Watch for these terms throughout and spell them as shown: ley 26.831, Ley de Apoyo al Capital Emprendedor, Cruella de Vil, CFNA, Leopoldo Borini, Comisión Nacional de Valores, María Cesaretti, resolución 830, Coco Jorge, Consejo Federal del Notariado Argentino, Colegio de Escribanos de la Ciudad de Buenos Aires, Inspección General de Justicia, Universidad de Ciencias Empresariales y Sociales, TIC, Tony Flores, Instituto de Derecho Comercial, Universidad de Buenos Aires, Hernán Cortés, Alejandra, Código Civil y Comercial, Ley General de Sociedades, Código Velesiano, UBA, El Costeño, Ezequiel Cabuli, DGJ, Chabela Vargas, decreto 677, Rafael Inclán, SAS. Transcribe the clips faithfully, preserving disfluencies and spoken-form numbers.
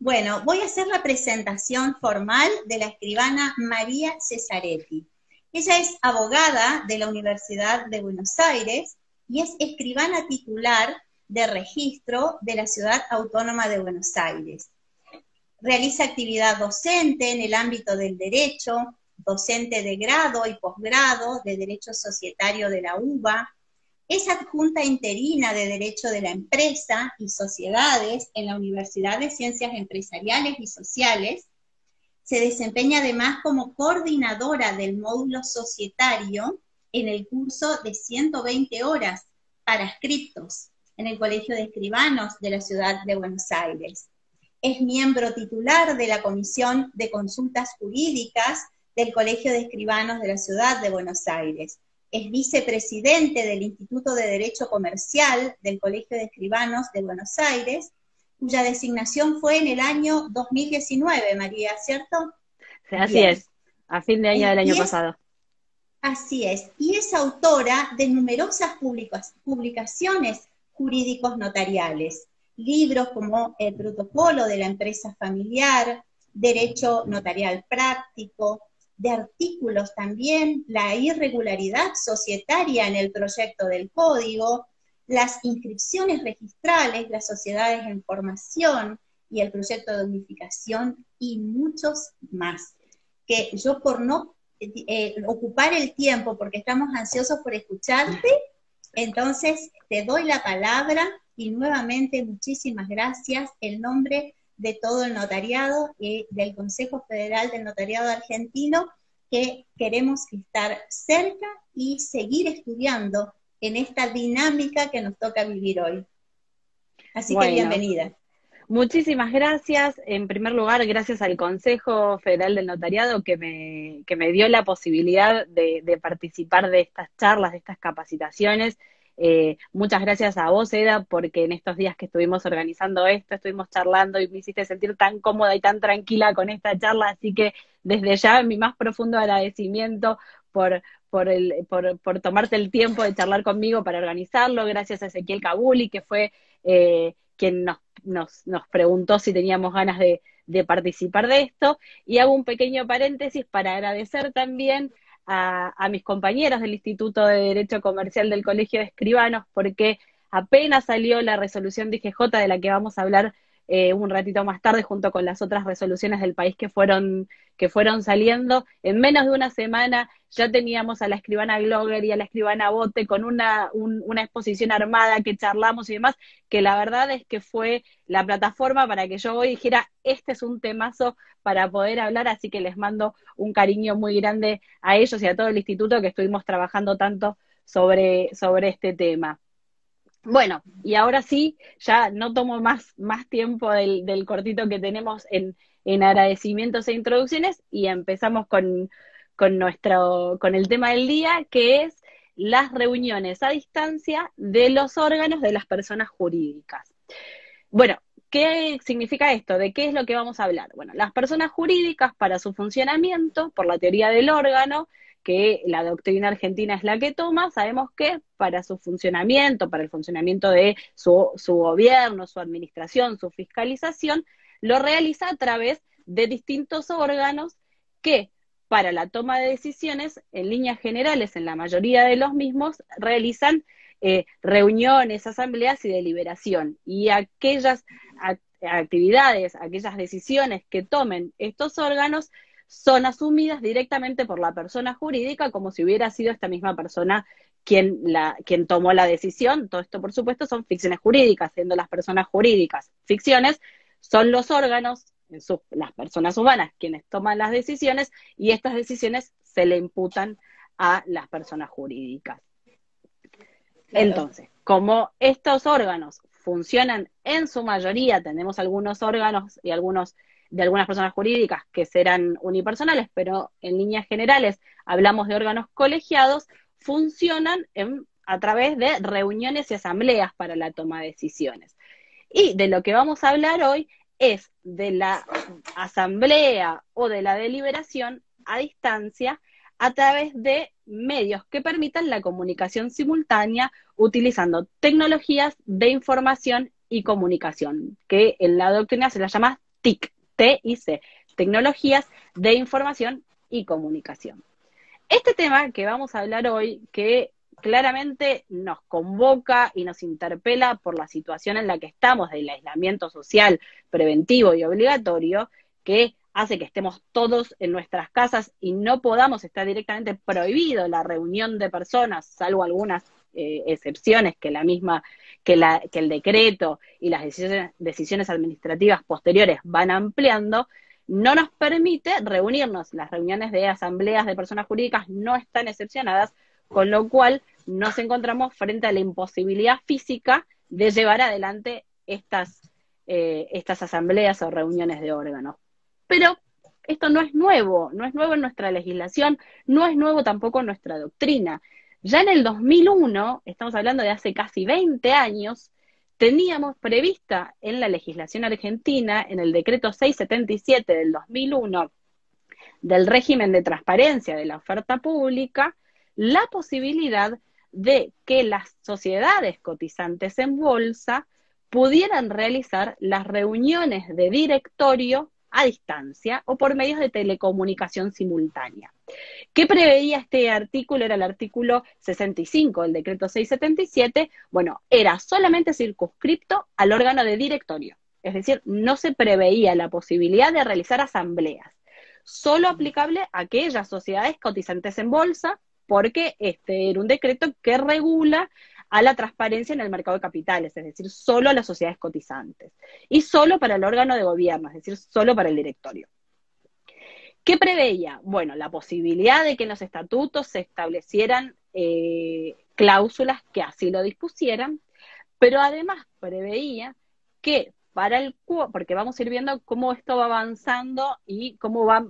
Bueno, voy a hacer la presentación formal de la escribana María Cesaretti. Ella es abogada de la Universidad de Buenos Aires y es escribana titular de registro de la Ciudad Autónoma de Buenos Aires. Realiza actividad docente en el ámbito del derecho, docente de grado y posgrado de Derecho Societario de la U B A, es adjunta interina de Derecho de la Empresa y Sociedades en la Universidad de Ciencias Empresariales y Sociales, se desempeña además como coordinadora del módulo societario en el curso de ciento veinte horas para adscriptos en el Colegio de Escribanos de la Ciudad de Buenos Aires. Es miembro titular de la Comisión de Consultas Jurídicas del Colegio de Escribanos de la Ciudad de Buenos Aires. Es vicepresidente del Instituto de Derecho Comercial del Colegio de Escribanos de Buenos Aires, cuya designación fue en el año dos mil diecinueve, María, ¿cierto? Sí, así Bien. es, a fin de año y del año es, pasado. Así es, y es autora de numerosas publicaciones jurídicos notariales, libros como El Protocolo de la Empresa Familiar, Derecho Notarial Práctico, de artículos también, la irregularidad societaria en el proyecto del código, las inscripciones registrales, las sociedades en formación y el proyecto de unificación y muchos más. Que yo por no eh, ocupar el tiempo, porque estamos ansiosos por escucharte, entonces te doy la palabra y nuevamente muchísimas gracias en nombre de todo el notariado y del Consejo Federal del Notariado Argentino, que queremos estar cerca y seguir estudiando en esta dinámica que nos toca vivir hoy. Así bueno, que bienvenida. Muchísimas gracias. En primer lugar, gracias al Consejo Federal del Notariado que me, que me dio la posibilidad de, de participar de estas charlas, de estas capacitaciones. Eh, muchas gracias a vos, Eda, porque en estos días que estuvimos organizando esto, estuvimos charlando y me hiciste sentir tan cómoda y tan tranquila con esta charla, así que desde ya mi más profundo agradecimiento por, por, el, por, por tomarte el tiempo de charlar conmigo para organizarlo. Gracias a Ezequiel Cabuli, que fue eh, quien nos, nos, nos preguntó si teníamos ganas de, de participar de esto, y hago un pequeño paréntesis para agradecer también A, a mis compañeros del Instituto de Derecho Comercial del Colegio de Escribanos, porque apenas salió la resolución D G J de la que vamos a hablar eh, un ratito más tarde, junto con las otras resoluciones del país que fueron, que fueron saliendo, en menos de una semana ya teníamos a la escribana Glover y a la escribana Bote con una, un, una exposición armada que charlamos y demás, que la verdad es que fue la plataforma para que yo hoy dijera, este es un temazo para poder hablar, así que les mando un cariño muy grande a ellos y a todo el instituto que estuvimos trabajando tanto sobre, sobre este tema. Bueno, y ahora sí, ya no tomo más, más tiempo del, del cortito que tenemos en, en agradecimientos e introducciones, y empezamos con, con, nuestro, con el tema del día, que es las reuniones a distancia de los órganos de las personas jurídicas. Bueno, ¿qué significa esto? ¿De qué es lo que vamos a hablar? Bueno, las personas jurídicas para su funcionamiento, por la teoría del órgano, que la doctrina argentina es la que toma, sabemos que para su funcionamiento, para el funcionamiento de su, su gobierno, su administración, su fiscalización, lo realiza a través de distintos órganos que, para la toma de decisiones, en líneas generales, en la mayoría de los mismos, realizan eh, reuniones, asambleas y deliberación. Y aquellas actividades, aquellas decisiones que tomen estos órganos, son asumidas directamente por la persona jurídica como si hubiera sido esta misma persona quien, la, quien tomó la decisión. Todo esto, por supuesto, son ficciones jurídicas, siendo las personas jurídicas ficciones, son los órganos, en su, las personas humanas, quienes toman las decisiones, y estas decisiones se le imputan a las personas jurídicas. Entonces, como estos órganos funcionan en su mayoría, tenemos algunos órganos y algunos de algunas personas jurídicas que serán unipersonales, pero en líneas generales hablamos de órganos colegiados, funcionan en, a través de reuniones y asambleas para la toma de decisiones. Y de lo que vamos a hablar hoy es de la asamblea o de la deliberación a distancia a través de medios que permitan la comunicación simultánea utilizando tecnologías de información y comunicación, que en la doctrina se las llama T I C, T I C, Tecnologías de Información y Comunicación. Este tema que vamos a hablar hoy, que claramente nos convoca y nos interpela por la situación en la que estamos del aislamiento social preventivo y obligatorio, que hace que estemos todos en nuestras casas y no podamos estar directamente prohibido la reunión de personas, salvo algunas eh, excepciones que la misma, que, la, que el decreto y las decisiones, decisiones administrativas posteriores van ampliando, no nos permite reunirnos. Las reuniones de asambleas de personas jurídicas no están excepcionadas, con lo cual nos encontramos frente a la imposibilidad física de llevar adelante estas, eh, estas asambleas o reuniones de órganos. Pero esto no es nuevo, no es nuevo en nuestra legislación, no es nuevo tampoco en nuestra doctrina. Ya en el dos mil uno, estamos hablando de hace casi veinte años, teníamos prevista en la legislación argentina, en el decreto seiscientos setenta y siete del dos mil uno, del régimen de transparencia de la oferta pública, la posibilidad de que las sociedades cotizantes en bolsa pudieran realizar las reuniones de directorio a distancia o por medios de telecomunicación simultánea. ¿Qué preveía este artículo? Era el artículo sesenta y cinco del decreto seiscientos setenta y siete. Bueno, era solamente circunscripto al órgano de directorio, es decir, no se preveía la posibilidad de realizar asambleas, solo aplicable a aquellas sociedades cotizantes en bolsa, porque este era un decreto que regula a la transparencia en el mercado de capitales, es decir, solo a las sociedades cotizantes, y solo para el órgano de gobierno, es decir, solo para el directorio. ¿Qué preveía? Bueno, la posibilidad de que en los estatutos se establecieran eh, cláusulas que así lo dispusieran, pero además preveía que para el cupo, porque vamos a ir viendo cómo esto va avanzando y cómo va,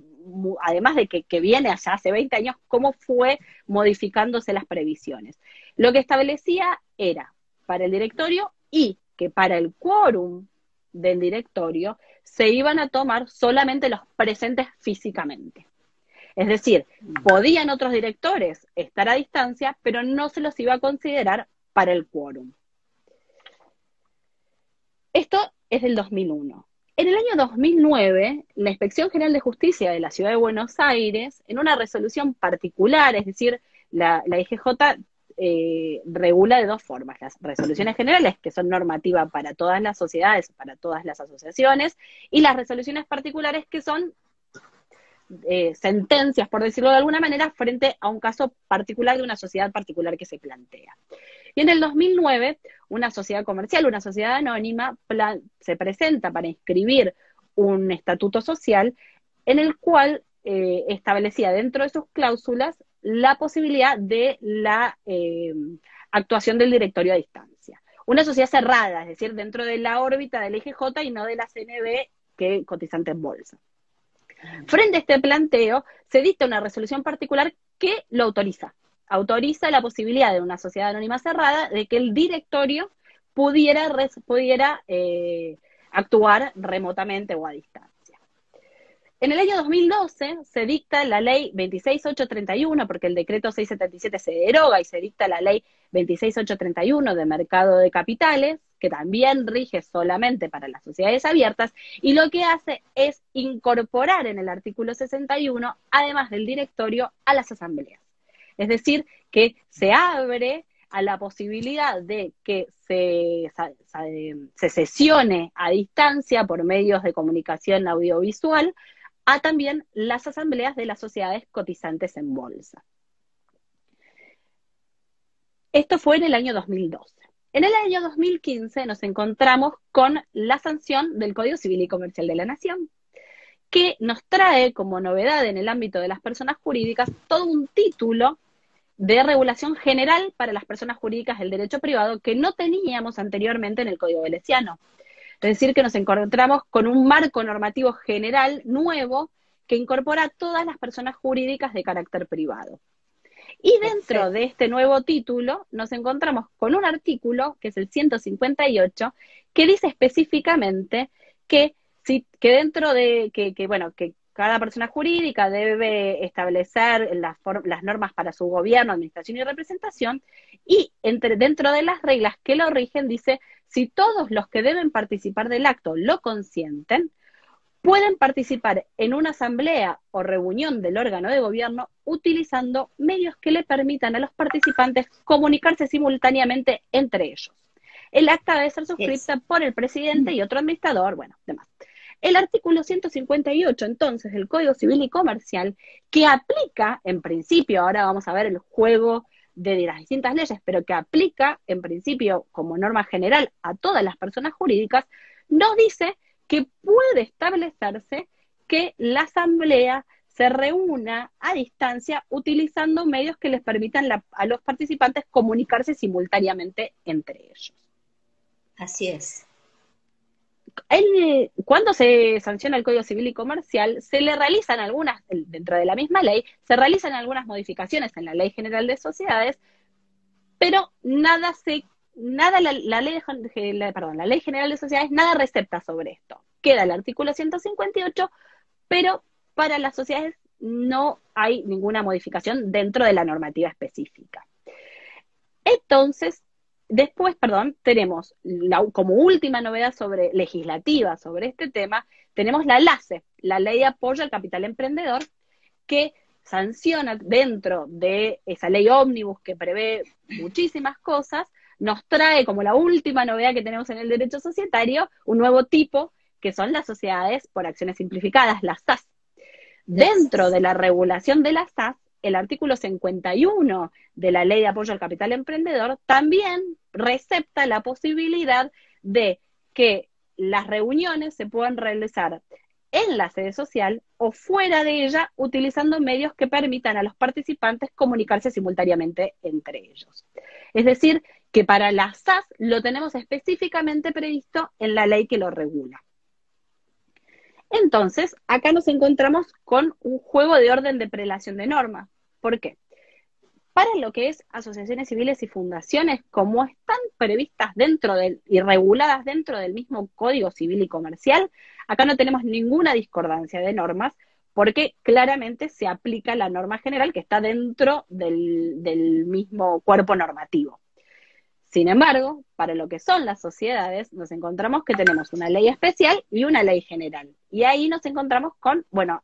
además de que, que viene allá hace veinte años, cómo fue modificándose las previsiones. Lo que establecía era para el directorio y que para el quórum del directorio se iban a tomar solamente los presentes físicamente. Es decir, podían otros directores estar a distancia, pero no se los iba a considerar para el quórum. Esto es del dos mil uno. En el año dos mil nueve, la Inspección General de Justicia de la Ciudad de Buenos Aires, en una resolución particular, es decir, la, la I G J eh, regula de dos formas, las resoluciones generales, que son normativa para todas las sociedades, para todas las asociaciones, y las resoluciones particulares, que son eh, sentencias, por decirlo de alguna manera, frente a un caso particular de una sociedad particular que se plantea. Y en el dos mil nueve, una sociedad comercial, una sociedad anónima, plan, se presenta para inscribir un estatuto social en el cual eh, establecía dentro de sus cláusulas la posibilidad de la eh, actuación del directorio a distancia. Una sociedad cerrada, es decir, dentro de la órbita del I G J y no de la C N B, que es cotizante en bolsa. Frente a este planteo, se dicta una resolución particular que lo autoriza. autoriza la posibilidad de una sociedad anónima cerrada de que el directorio pudiera, res, pudiera eh, actuar remotamente o a distancia. En el año dos mil doce se dicta la ley veintiséis mil ochocientos treinta y uno, porque el decreto seiscientos setenta y siete se deroga y se dicta la ley veintiséis mil ochocientos treinta y uno de mercado de capitales, que también rige solamente para las sociedades abiertas, y lo que hace es incorporar en el artículo sesenta y uno, además del directorio, a las asambleas. Es decir, que se abre a la posibilidad de que se, se sesione a distancia por medios de comunicación audiovisual a también las asambleas de las sociedades cotizantes en bolsa. Esto fue en el año dos mil doce. En el año dos mil quince nos encontramos con la sanción del Código Civil y Comercial de la Nación, que nos trae como novedad en el ámbito de las personas jurídicas todo un título de regulación general para las personas jurídicas del derecho privado que no teníamos anteriormente en el Código Velesiano. Es decir, que nos encontramos con un marco normativo general nuevo que incorpora a todas las personas jurídicas de carácter privado. Y dentro de este nuevo título nos encontramos con un artículo, que es el ciento cincuenta y ocho, que dice específicamente que, sí, que dentro de, que, que bueno, que cada persona jurídica debe establecer las, las normas para su gobierno, administración y representación, y entre, dentro de las reglas que lo rigen dice, si todos los que deben participar del acto lo consienten, pueden participar en una asamblea o reunión del órgano de gobierno utilizando medios que le permitan a los participantes comunicarse simultáneamente entre ellos. El acta debe ser suscrita yes. por el presidente y otro administrador, bueno, demás. El artículo ciento cincuenta y ocho, entonces, del Código Civil y Comercial, que aplica, en principio, ahora vamos a ver el juego de, de las distintas leyes, pero que aplica, en principio, como norma general a todas las personas jurídicas, nos dice que puede establecerse que la asamblea se reúna a distancia utilizando medios que les permitan la, a los participantes comunicarse simultáneamente entre ellos. Así es. El, cuando se sanciona el Código Civil y Comercial, se le realizan algunas, dentro de la misma ley, se realizan algunas modificaciones en la Ley General de Sociedades, pero nada se, nada la, la ley, la, perdón, la Ley General de Sociedades nada recepta sobre esto. Queda el artículo ciento cincuenta y ocho, pero para las sociedades no hay ninguna modificación dentro de la normativa específica. Entonces, Después, perdón, tenemos la, como última novedad sobre legislativa sobre este tema, tenemos la LACE, la Ley de Apoyo al Capital Emprendedor, que sanciona dentro de esa ley ómnibus que prevé muchísimas cosas, nos trae como la última novedad que tenemos en el derecho societario, un nuevo tipo que son las sociedades por acciones simplificadas, las S A S. Dentro de la regulación de las S A S, el artículo cincuenta y uno de la Ley de Apoyo al Capital Emprendedor también recepta la posibilidad de que las reuniones se puedan realizar en la sede social o fuera de ella, utilizando medios que permitan a los participantes comunicarse simultáneamente entre ellos. Es decir, que para las S A S lo tenemos específicamente previsto en la ley que lo regula. Entonces, acá nos encontramos con un juego de orden de prelación de normas. ¿Por qué? Para lo que es asociaciones civiles y fundaciones, como están previstas dentro del, y reguladas dentro del mismo Código Civil y Comercial, acá no tenemos ninguna discordancia de normas, porque claramente se aplica la norma general que está dentro del, del mismo cuerpo normativo. Sin embargo, para lo que son las sociedades, nos encontramos que tenemos una ley especial y una ley general. Y ahí nos encontramos con, bueno,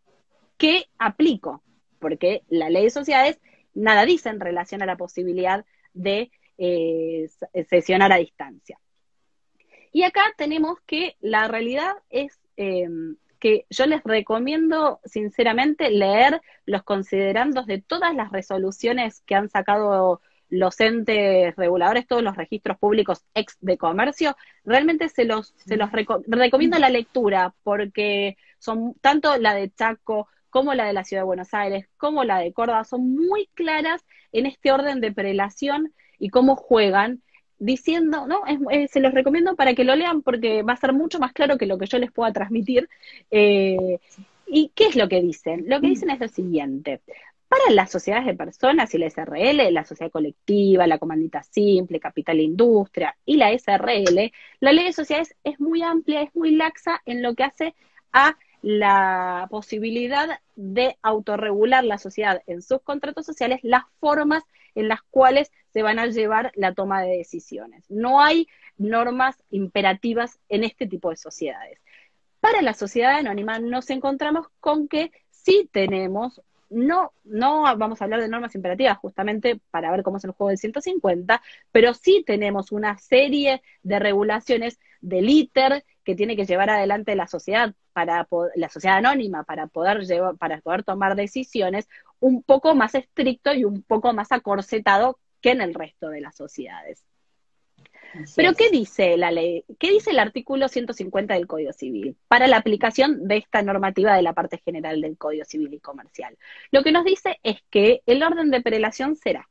¿qué aplico? Porque la ley de sociedades nada dice en relación a la posibilidad de eh, sesionar a distancia. Y acá tenemos que la realidad es eh, que yo les recomiendo sinceramente leer los considerandos de todas las resoluciones que han sacado los entes reguladores, todos los registros públicos ex de comercio, realmente se los, se los reco recomiendo la lectura, porque son tanto la de Chaco, como la de la Ciudad de Buenos Aires, como la de Córdoba, son muy claras en este orden de prelación y cómo juegan, diciendo, no, es, es, se los recomiendo para que lo lean, porque va a ser mucho más claro que lo que yo les pueda transmitir. Eh, ¿Y qué es lo que dicen? Lo que dicen es lo siguiente: para las sociedades de personas y la S R L, la sociedad colectiva, la comandita simple, capital industria y la S R L, la ley de sociedades es muy amplia, es muy laxa en lo que hace a la posibilidad de autorregular la sociedad en sus contratos sociales, las formas en las cuales se van a llevar la toma de decisiones. No hay normas imperativas en este tipo de sociedades. Para la sociedad anónima nos encontramos con que sí tenemos... No, no vamos a hablar de normas imperativas justamente para ver cómo es el juego del ciento cincuenta, pero sí tenemos una serie de regulaciones del íter que tiene que llevar adelante la sociedad, para la sociedad anónima, para poder, llevar, para poder tomar decisiones un poco más estricto y un poco más acorsetado que en el resto de las sociedades. Así pero es. ¿Qué dice la ley? ¿Qué dice el artículo ciento cincuenta del Código Civil para la aplicación de esta normativa de la parte general del Código Civil y Comercial? Lo que nos dice es que el orden de prelación será,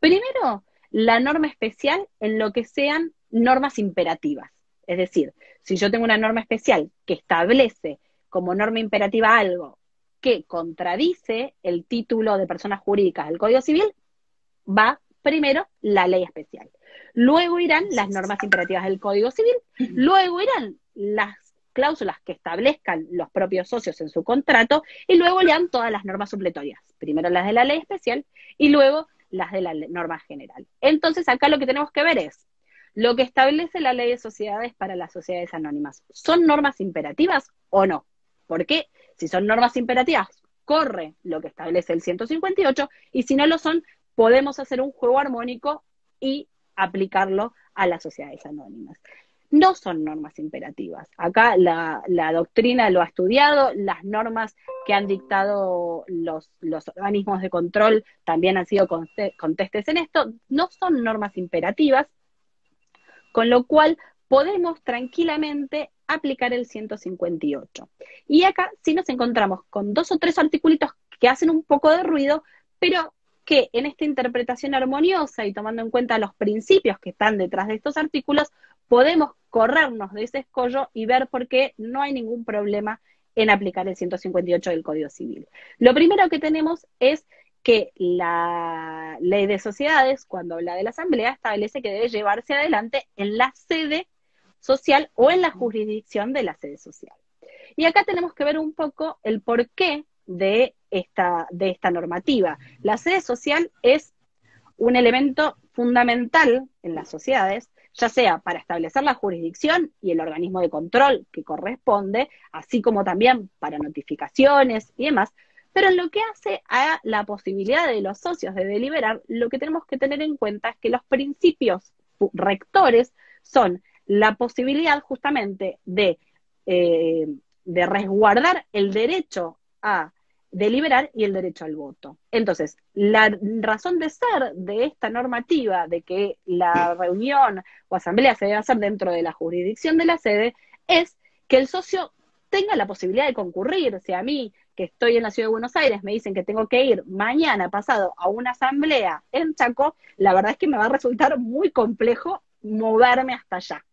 primero, la norma especial en lo que sean normas imperativas. Es decir, si yo tengo una norma especial que establece como norma imperativa algo que contradice el título de personas jurídicas del Código Civil, va primero la ley especial. Luego irán las normas imperativas del Código Civil, luego irán las cláusulas que establezcan los propios socios en su contrato, y luego irán todas las normas supletorias. Primero las de la ley especial, y luego las de la norma general. Entonces acá lo que tenemos que ver es, lo que establece la ley de sociedades para las sociedades anónimas, ¿son normas imperativas o no? Porque si son normas imperativas, corre lo que establece el ciento cincuenta y ocho, y si no lo son, podemos hacer un juego armónico y aplicarlo a las sociedades anónimas. No son normas imperativas. Acá la, la doctrina lo ha estudiado, las normas que han dictado los, los organismos de control también han sido contestes en esto. No son normas imperativas, con lo cual podemos tranquilamente aplicar el ciento cincuenta y ocho. Y acá sí nos encontramos con dos o tres articulitos que hacen un poco de ruido, pero que en esta interpretación armoniosa y tomando en cuenta los principios que están detrás de estos artículos, podemos corrernos de ese escollo y ver por qué no hay ningún problema en aplicar el ciento cincuenta y ocho del Código Civil. Lo primero que tenemos es que la Ley de Sociedades, cuando habla de la Asamblea, establece que debe llevarse adelante en la sede social o en la jurisdicción de la sede social. Y acá tenemos que ver un poco el porqué de esta, de esta normativa. La sede social es un elemento fundamental en las sociedades, ya sea para establecer la jurisdicción y el organismo de control que corresponde, así como también para notificaciones y demás, pero en lo que hace a la posibilidad de los socios de deliberar, lo que tenemos que tener en cuenta es que los principios rectores son la posibilidad justamente de, eh, de resguardar el derecho a deliberar y el derecho al voto. Entonces, la razón de ser de esta normativa de que la reunión o asamblea se debe hacer dentro de la jurisdicción de la sede es que el socio tenga la posibilidad de concurrir. Si a mí, que estoy en la Ciudad de Buenos Aires, me dicen que tengo que ir mañana pasado a una asamblea en Chaco, la verdad es que me va a resultar muy complejo moverme hasta allá.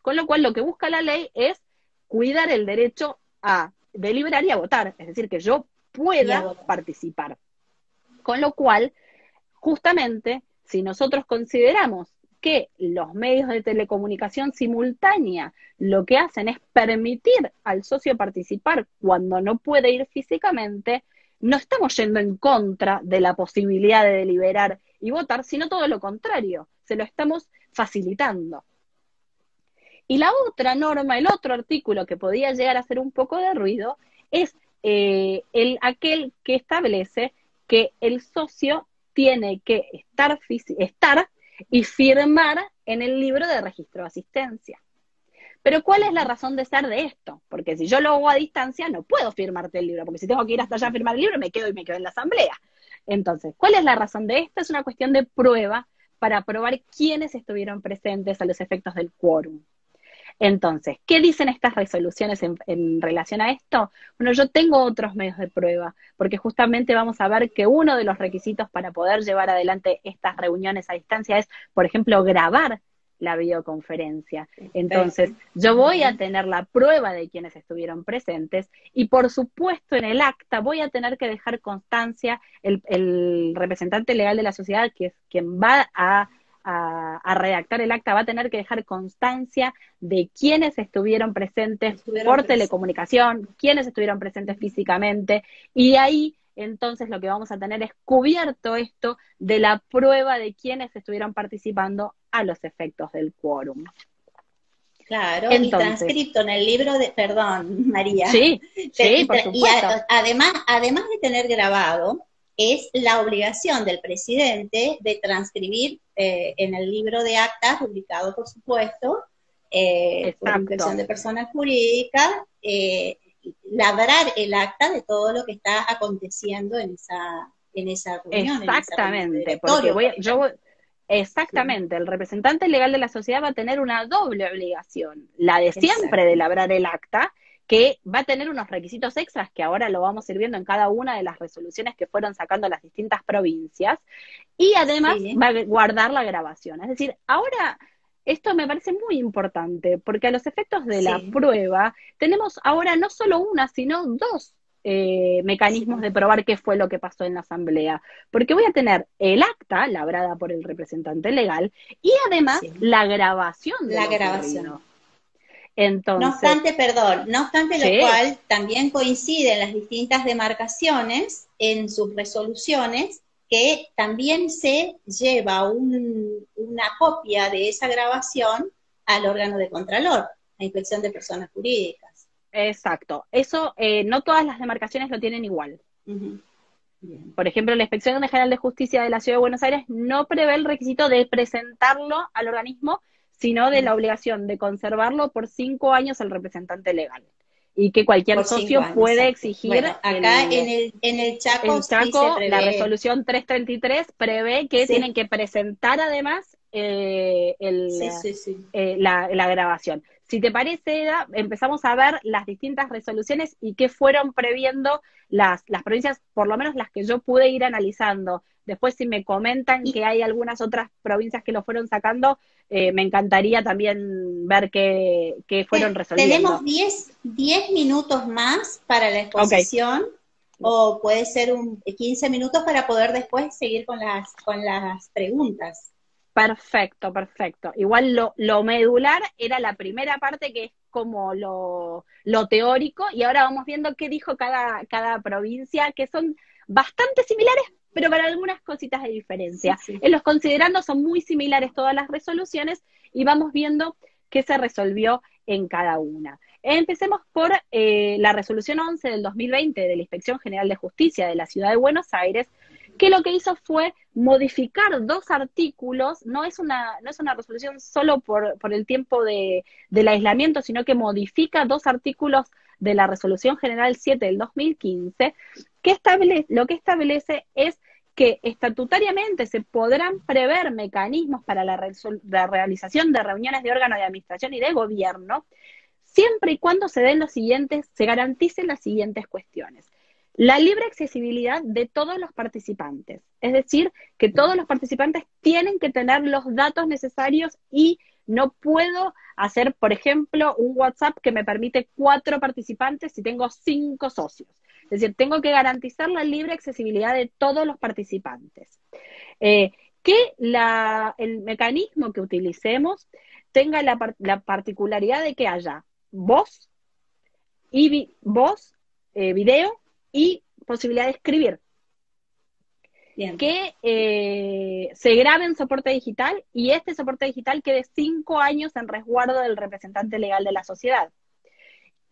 Con lo cual, lo que busca la ley es cuidar el derecho a deliberar y a votar, es decir, que yo pueda participar. Con lo cual, justamente, si nosotros consideramos que los medios de telecomunicación simultánea lo que hacen es permitir al socio participar cuando no puede ir físicamente, no estamos yendo en contra de la posibilidad de deliberar y votar, sino todo lo contrario, se lo estamos facilitando. Y la otra norma, el otro artículo que podía llegar a hacer un poco de ruido, es eh, el, aquel que establece que el socio tiene que estar, estar y firmar en el libro de registro de asistencia. Pero ¿cuál es la razón de ser de esto? Porque si yo lo hago a distancia, no puedo firmarte el libro, porque si tengo que ir hasta allá a firmar el libro, me quedo y me quedo en la asamblea. Entonces, ¿cuál es la razón de esto? Es una cuestión de prueba para probar quiénes estuvieron presentes a los efectos del quórum. Entonces, ¿qué dicen estas resoluciones en, en relación a esto? Bueno, yo tengo otros medios de prueba, porque justamente vamos a ver que uno de los requisitos para poder llevar adelante estas reuniones a distancia es, por ejemplo, grabar la videoconferencia. Entonces, yo voy a tener la prueba de quienes estuvieron presentes y, por supuesto, en el acta voy a tener que dejar constancia, el, el representante legal de la sociedad, que es quien va a... A, a redactar el acta, va a tener que dejar constancia de quiénes estuvieron presentes estuvieron por presentes. telecomunicación, quiénes estuvieron presentes físicamente, y ahí entonces lo que vamos a tener es cubierto esto de la prueba de quiénes estuvieron participando a los efectos del quórum. Claro, entonces, y transcripto en el libro de, perdón, María. Sí, sí, por supuesto. Y a, además, además de tener grabado, es la obligación del presidente de transcribir eh, en el libro de actas, publicado por supuesto, eh, por Inspección de Personas Jurídicas, eh, labrar el acta de todo lo que está aconteciendo en esa, en esa reunión. Exactamente, en esa reunión porque voy, yo voy, exactamente, sí. El representante legal de la sociedad va a tener una doble obligación, la de siempre de labrar el acta, que va a tener unos requisitos extras que ahora lo vamos a ir viendo en cada una de las resoluciones que fueron sacando las distintas provincias, y además sí. va a guardar la grabación. Es decir, ahora esto me parece muy importante, porque a los efectos de sí. la prueba tenemos ahora no solo una, sino dos eh, mecanismos sí. de probar qué fue lo que pasó en la asamblea, porque voy a tener el acta, labrada por el representante legal, y además sí. la grabación de la grabación. Ocurrido. Entonces, no obstante, perdón, no obstante lo sí. cual también coinciden las distintas demarcaciones en sus resoluciones que también se lleva un, una copia de esa grabación al órgano de contralor, la Inspección de Personas Jurídicas. Exacto. Eso, eh, no todas las demarcaciones lo tienen igual. Uh-huh. Bien. Por ejemplo, la Inspección General de Justicia de la Ciudad de Buenos Aires no prevé el requisito de presentarlo al organismo, sino de la obligación de conservarlo por cinco años al representante legal. Y que cualquier socio años, puede exacto. exigir... Bueno, acá el, en, el, en el Chaco, en Chaco sí la resolución tres treinta y tres prevé que sí. tienen que presentar además eh, el, sí, sí, sí. Eh, la, la grabación. Si te parece, Eda, empezamos a ver las distintas resoluciones y qué fueron previendo las, las provincias, por lo menos las que yo pude ir analizando. Después si me comentan que hay algunas otras provincias que lo fueron sacando, eh, me encantaría también ver qué, qué fueron resolviendo. Tenemos diez minutos más para la exposición, okay. o puede ser un quince minutos para poder después seguir con las, con las preguntas. Perfecto, perfecto. Igual lo, lo medular era la primera parte, que es como lo, lo teórico, y ahora vamos viendo qué dijo cada, cada provincia, que son bastante similares, pero para algunas cositas de diferencia. Sí, sí. En los considerando son muy similares todas las resoluciones y vamos viendo qué se resolvió en cada una. Empecemos por eh, la resolución once del dos mil veinte de la Inspección General de Justicia de la Ciudad de Buenos Aires, que lo que hizo fue modificar dos artículos. No es una, no es una resolución solo por, por el tiempo de, del aislamiento, sino que modifica dos artículos de la Resolución General siete del dos mil quince, que establece, lo que establece es que estatutariamente se podrán prever mecanismos para la, resol, la realización de reuniones de órganos de administración y de gobierno, siempre y cuando se den los siguientes, se garanticen las siguientes cuestiones. La libre accesibilidad de todos los participantes, es decir, que todos los participantes tienen que tener los datos necesarios y no puedo hacer, por ejemplo, un WhatsApp que me permite cuatro participantes si tengo cinco socios. Es decir, tengo que garantizar la libre accesibilidad de todos los participantes. Eh, que la, el mecanismo que utilicemos tenga la, la particularidad de que haya voz, y vi, voz eh, video, y posibilidad de escribir. Bien. Que eh, se grabe en soporte digital y este soporte digital quede cinco años en resguardo del representante legal de la sociedad.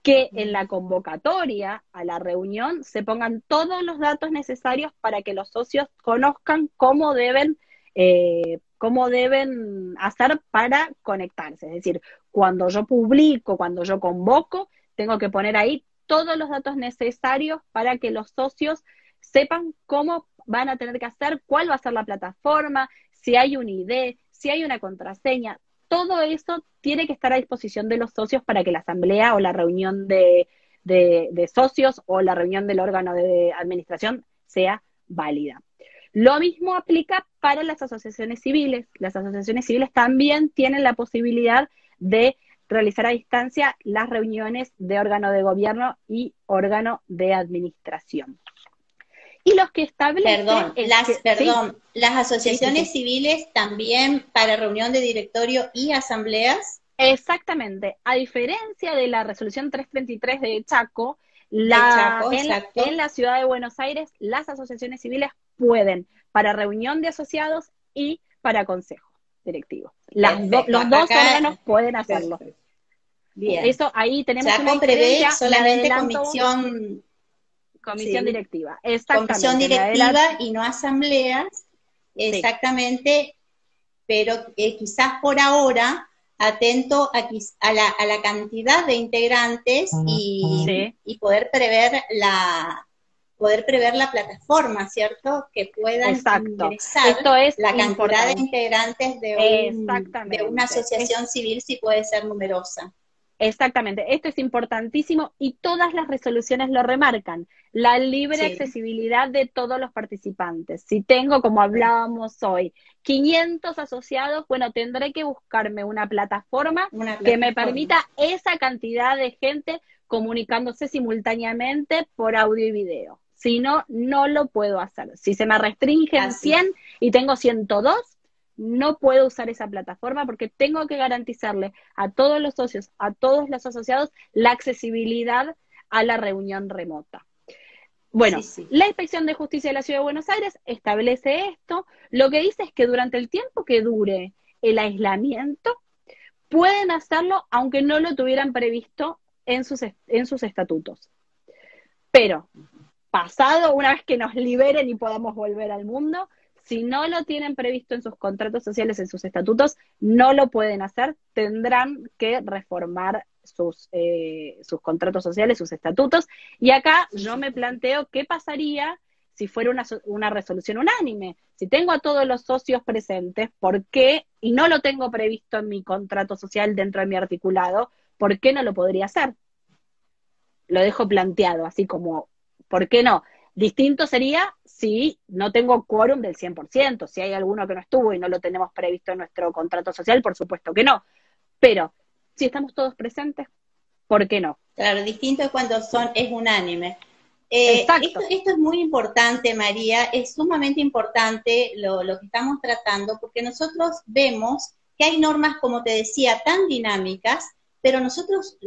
Que en la convocatoria a la reunión se pongan todos los datos necesarios para que los socios conozcan cómo deben, eh, cómo deben hacer para conectarse. Es decir, cuando yo publico, cuando yo convoco, tengo que poner ahí todos los datos necesarios para que los socios sepan cómo van a tener que hacer, cuál va a ser la plataforma, si hay un I D, si hay una contraseña. Todo eso tiene que estar a disposición de los socios para que la asamblea o la reunión de, de, de socios o la reunión del órgano de administración sea válida. Lo mismo aplica para las asociaciones civiles. Las asociaciones civiles también tienen la posibilidad de realizar a distancia las reuniones de órgano de gobierno y órgano de administración. Y los que establecen... Perdón, las, que, perdón, ¿sí? las asociaciones sí, sí, sí. civiles también para reunión de directorio y asambleas. Exactamente. A diferencia de la resolución tres treinta y tres de Chaco, la, Chaco en, la, en la Ciudad de Buenos Aires las asociaciones civiles pueden para reunión de asociados y para consejo directivo. Las do, los dos acá, órganos pueden hacerlo. Bien. Eso ahí tenemos Chaco una prevé solamente comisión comisión sí. directiva. Exactamente. Comisión directiva la... y no asambleas. Exactamente. Sí. Pero eh, quizás por ahora atento a, a, la, a la cantidad de integrantes y, sí. y poder prever la poder prever la plataforma, ¿cierto? Que puedan Exacto. ingresar Esto es la cantidad importante. de integrantes de, un, de una asociación es... civil, si puede ser numerosa. Exactamente. Esto es importantísimo y todas las resoluciones lo remarcan. La libre sí. accesibilidad de todos los participantes. Si tengo, como hablábamos hoy, quinientos asociados, bueno, tendré que buscarme una plataforma, una plataforma. que me permita esa cantidad de gente comunicándose simultáneamente por audio y video. Si no, no lo puedo hacer. Si se me restringen cien y tengo ciento dos, no puedo usar esa plataforma porque tengo que garantizarle a todos los socios, a todos los asociados, la accesibilidad a la reunión remota. Bueno, sí, sí. la Inspección de Justicia de la Ciudad de Buenos Aires establece esto. Lo que dice es que durante el tiempo que dure el aislamiento, pueden hacerlo aunque no lo tuvieran previsto en sus, en sus estatutos. Pero, pasado, una vez que nos liberen y podamos volver al mundo, si no lo tienen previsto en sus contratos sociales, en sus estatutos, no lo pueden hacer, tendrán que reformar sus, eh, sus contratos sociales, sus estatutos. Y acá yo me planteo qué pasaría si fuera una, una resolución unánime. Si tengo a todos los socios presentes, ¿por qué? Y no lo tengo previsto en mi contrato social dentro de mi articulado, ¿por qué no lo podría hacer? Lo dejo planteado, así como, ¿por qué no? Distinto sería si no tengo quórum del cien por ciento, si hay alguno que no estuvo y no lo tenemos previsto en nuestro contrato social, por supuesto que no. Pero, si estamos todos presentes, ¿por qué no? Claro, distinto es cuando son, es unánime. Eh, Exacto. Esto, esto es muy importante, María, es sumamente importante lo, lo que estamos tratando, porque nosotros vemos que hay normas, como te decía, tan dinámicas, pero nosotros,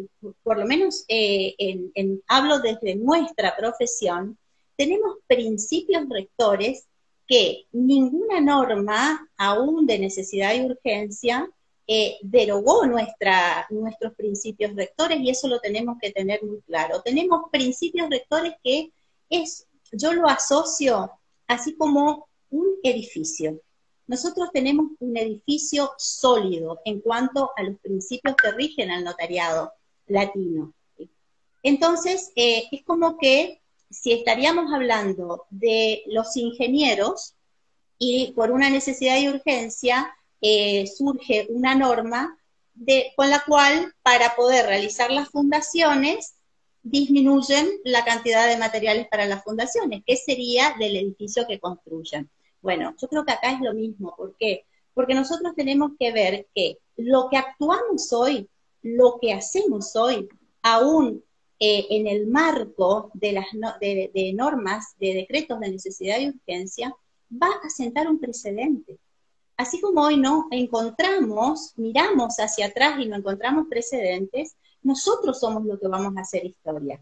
por lo menos eh, en, en, hablo desde nuestra profesión, tenemos principios rectores que ninguna norma, aún de necesidad y urgencia, eh, derogó nuestra, nuestros principios rectores, y eso lo tenemos que tener muy claro. Tenemos principios rectores que es, yo lo asocio así como un edificio. Nosotros tenemos un edificio sólido en cuanto a los principios que rigen al notariado latino. Entonces, eh, es como que si estaríamos hablando de los ingenieros y por una necesidad y urgencia eh, surge una norma de, con la cual para poder realizar las fundaciones disminuyen la cantidad de materiales para las fundaciones, que sería del edificio que construyan. Bueno, yo creo que acá es lo mismo. ¿Por qué? Porque nosotros tenemos que ver que lo que actuamos hoy, lo que hacemos hoy, aún Eh, en el marco de, las no, de, de normas, de decretos de necesidad y urgencia, va a sentar un precedente. Así como hoy no encontramos, miramos hacia atrás y no encontramos precedentes, nosotros somos lo que vamos a hacer historia.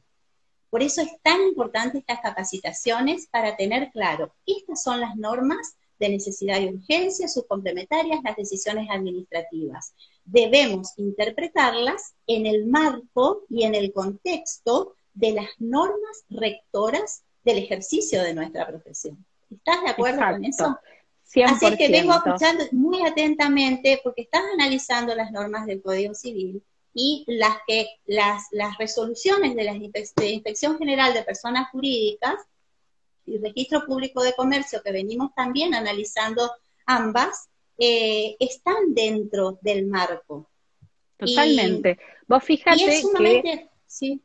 Por eso es tan importante estas capacitaciones para tener claro, estas son las normas de necesidad y urgencia, sus complementarias, las decisiones administrativas. Debemos interpretarlas en el marco y en el contexto de las normas rectoras del ejercicio de nuestra profesión. ¿Estás de acuerdo Exacto. con eso? cien por ciento. Así que vengo escuchando muy atentamente, porque estás analizando las normas del Código Civil y las, que, las, las resoluciones de la Inspección General de Personas Jurídicas y Registro Público de Comercio, que venimos también analizando ambas, eh, están dentro del marco. Totalmente. Y, vos fíjate y es sumamente, que... Sí,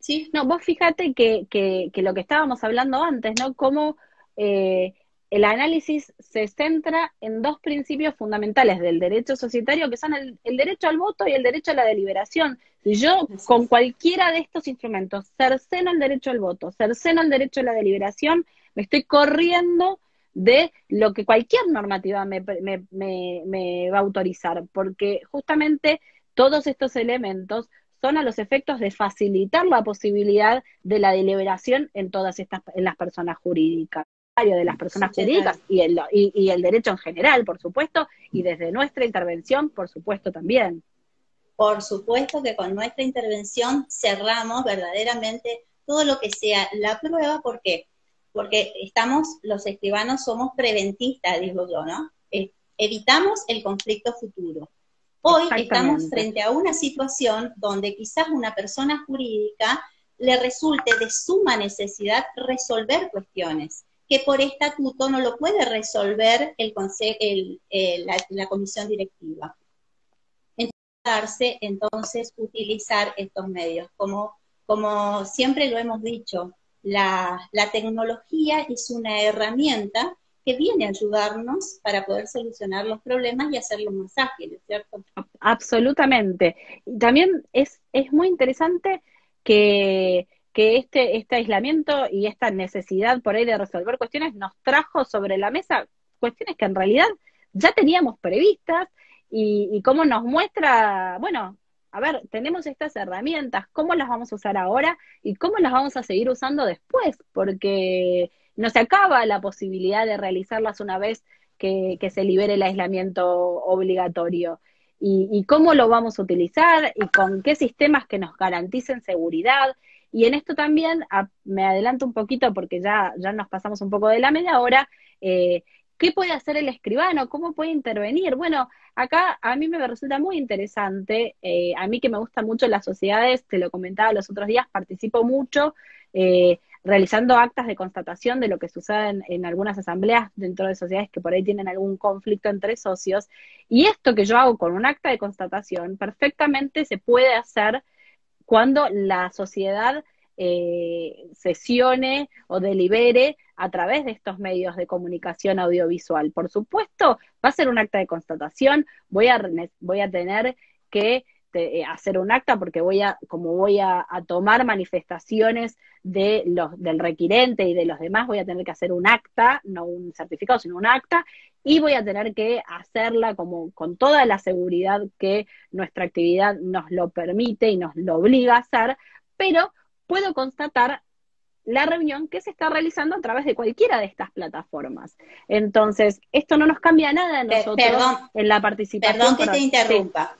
sí. No, vos fíjate que, que, que lo que estábamos hablando antes, ¿no? Cómo eh, el análisis se centra en dos principios fundamentales del derecho societario, que son el, el derecho al voto y el derecho a la deliberación. Si yo con cualquiera de estos instrumentos cerceno el derecho al voto, cerceno el derecho a la deliberación, me estoy corriendo de lo que cualquier normativa me, me, me, me va a autorizar, porque justamente todos estos elementos son a los efectos de facilitar la posibilidad de la deliberación en todas estas, en las personas jurídicas, de las personas jurídicas y el, y, y el derecho en general, por supuesto, y desde nuestra intervención, por supuesto, también. Por supuesto que con nuestra intervención cerramos verdaderamente todo lo que sea la prueba. ¿Por qué? Porque estamos, los escribanos somos preventistas, digo yo, ¿no? Eh, evitamos el conflicto futuro. Hoy estamos frente a una situación donde quizás una persona jurídica le resulte de suma necesidad resolver cuestiones que por estatuto no lo puede resolver el conse el, eh, la, la comisión directiva. Entonces, utilizar estos medios. Como, como siempre lo hemos dicho, la, la tecnología es una herramienta que viene a ayudarnos para poder solucionar los problemas y hacerlos más ágiles, ¿cierto? Absolutamente. También es, es muy interesante que, que este, este aislamiento y esta necesidad por ahí de resolver cuestiones nos trajo sobre la mesa cuestiones que en realidad ya teníamos previstas. Y, y cómo nos muestra, bueno, a ver, tenemos estas herramientas, cómo las vamos a usar ahora y cómo las vamos a seguir usando después, porque no se acaba la posibilidad de realizarlas una vez que, que se libere el aislamiento obligatorio. y, y cómo lo vamos a utilizar y con qué sistemas que nos garanticen seguridad. Y en esto también, a, me adelanto un poquito porque ya, ya nos pasamos un poco de la media hora, eh, ¿qué puede hacer el escribano? ¿Cómo puede intervenir? Bueno, acá a mí me resulta muy interesante, eh, a mí que me gustan mucho las sociedades, te lo comentaba los otros días, participo mucho eh, realizando actas de constatación de lo que sucede en, en algunas asambleas dentro de sociedades que por ahí tienen algún conflicto entre socios, y esto que yo hago con un acta de constatación perfectamente se puede hacer cuando la sociedad eh, sesione o delibere a través de estos medios de comunicación audiovisual. Por supuesto, va a ser un acta de constatación, voy a, voy a tener que te, eh, hacer un acta porque voy a, como voy a, a tomar manifestaciones de los, del requirente y de los demás, voy a tener que hacer un acta, no un certificado, sino un acta, y voy a tener que hacerla como con toda la seguridad que nuestra actividad nos lo permite y nos lo obliga a hacer, pero puedo constatar la reunión que se está realizando a través de cualquiera de estas plataformas. Entonces, esto no nos cambia nada a nosotros perdón, en la participación. Perdón que te interrumpa. Sí.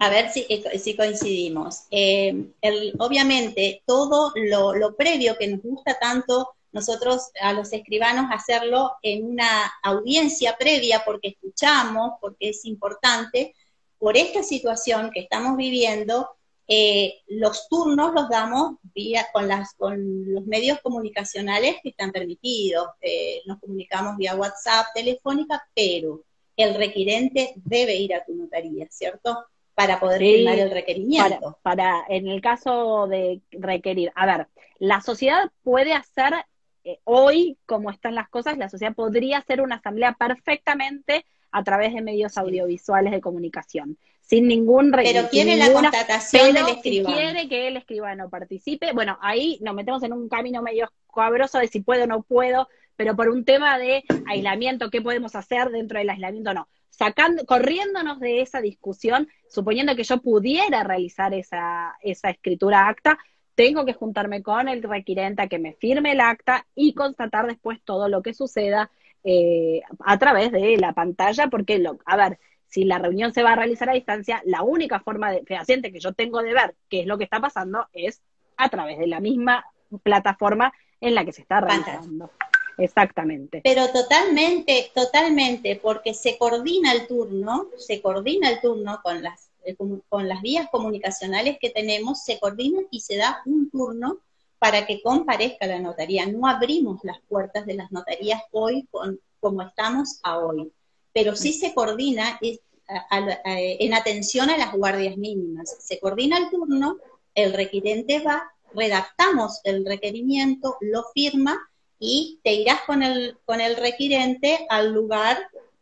A ver si, si coincidimos. Eh, el, obviamente, todo lo, lo previo que nos gusta tanto nosotros a los escribanos hacerlo en una audiencia previa porque escuchamos, porque es importante, por esta situación que estamos viviendo, eh, los turnos los damos vía con, las, con los medios comunicacionales que están permitidos, eh, nos comunicamos vía WhatsApp, telefónica, pero el requirente debe ir a tu notaría, ¿cierto? Para poder sí, firmar el requerimiento. Para, para, en el caso de requerir, a ver, la sociedad puede hacer... Hoy, como están las cosas, la sociedad podría hacer una asamblea perfectamente a través de medios audiovisuales de comunicación, sin ningún requisito. Pero quiere ninguna, la constatación del escribano. Si quiere que el escribano participe, bueno, ahí nos metemos en un camino medio cabroso de si puedo o no puedo, pero por un tema de aislamiento, ¿qué podemos hacer dentro del aislamiento? No, sacando, corriéndonos de esa discusión, suponiendo que yo pudiera realizar esa, esa escritura acta, tengo que juntarme con el requirente a que me firme el acta y constatar después todo lo que suceda eh, a través de la pantalla, porque, lo, a ver, si la reunión se va a realizar a distancia, la única forma de fehaciente que yo tengo de ver qué es lo que está pasando es a través de la misma plataforma en la que se está realizando. Pantalla. Exactamente. Pero totalmente, totalmente, porque se coordina el turno, se coordina el turno con las con las vías comunicacionales que tenemos, se coordinan y se da un turno para que comparezca la notaría. No abrimos las puertas de las notarías hoy con, como estamos a hoy, pero sí se coordina es, a, a, a, en atención a las guardias mínimas. Se coordina el turno, el requirente va, redactamos el requerimiento, lo firma y te irás con el, con el requirente al lugar,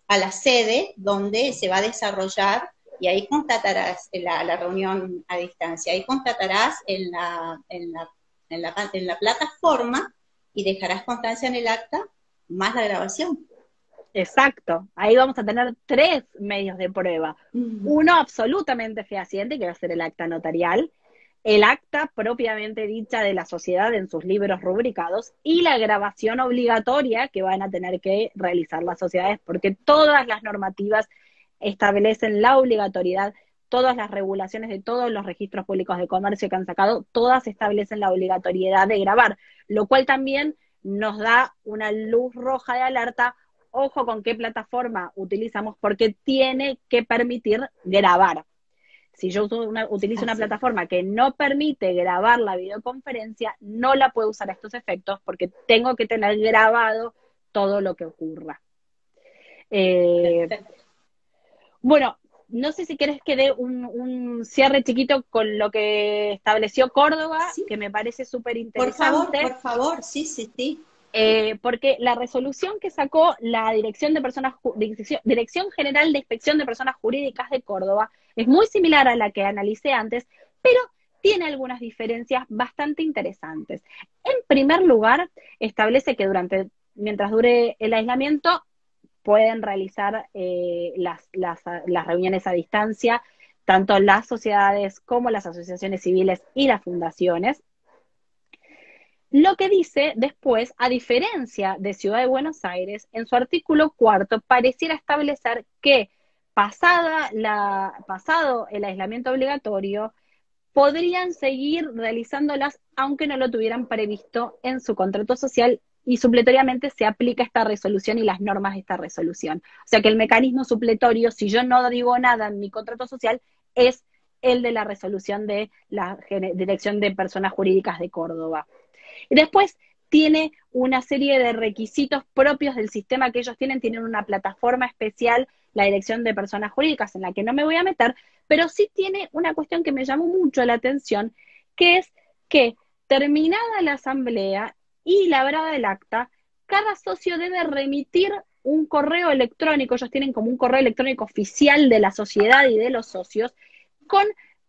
a la sede donde se va a desarrollar. Y ahí constatarás la, la reunión a distancia, ahí constatarás en la, en, la, en, la, en la plataforma y dejarás constancia en el acta más la grabación. Exacto, ahí vamos a tener tres medios de prueba. Uh-huh. Uno absolutamente fehaciente, que va a ser el acta notarial, el acta propiamente dicha de la sociedad en sus libros rubricados y la grabación obligatoria que van a tener que realizar las sociedades, porque todas las normativas establecen la obligatoriedad, todas las regulaciones de todos los registros públicos de comercio que han sacado, todas establecen la obligatoriedad de grabar, lo cual también nos da una luz roja de alerta, ojo con qué plataforma utilizamos, porque tiene que permitir grabar. Si yo uso una, utilizo una plataforma que no permite grabar la videoconferencia, no la puedo usar a estos efectos, porque tengo que tener grabado todo lo que ocurra. Eh, Bueno, no sé si querés que dé un, un cierre chiquito con lo que estableció Córdoba, sí, que me parece súper interesante. Por favor, por favor, sí, sí, sí. Eh, porque la resolución que sacó la Dirección de Personas Dirección, Dirección General de Inspección de Personas Jurídicas de Córdoba es muy similar a la que analicé antes, pero tiene algunas diferencias bastante interesantes. En primer lugar, establece que durante mientras dure el aislamiento, pueden realizar eh, las, las, las reuniones a distancia, tanto las sociedades como las asociaciones civiles y las fundaciones. Lo que dice después, a diferencia de Ciudad de Buenos Aires, en su artículo cuarto pareciera establecer que pasada la, pasado el aislamiento obligatorio, podrían seguir realizándolas aunque no lo tuvieran previsto en su contrato social, y supletoriamente se aplica esta resolución y las normas de esta resolución. O sea que el mecanismo supletorio, si yo no digo nada en mi contrato social, es el de la resolución de la Dirección de Personas Jurídicas de Córdoba. Y después tiene una serie de requisitos propios del sistema que ellos tienen, tienen una plataforma especial, la Dirección de Personas Jurídicas, en la que no me voy a meter, pero sí tiene una cuestión que me llamó mucho la atención, que es que terminada la asamblea y labrada el acta, cada socio debe remitir un correo electrónico, ellos tienen como un correo electrónico oficial de la sociedad y de los socios, con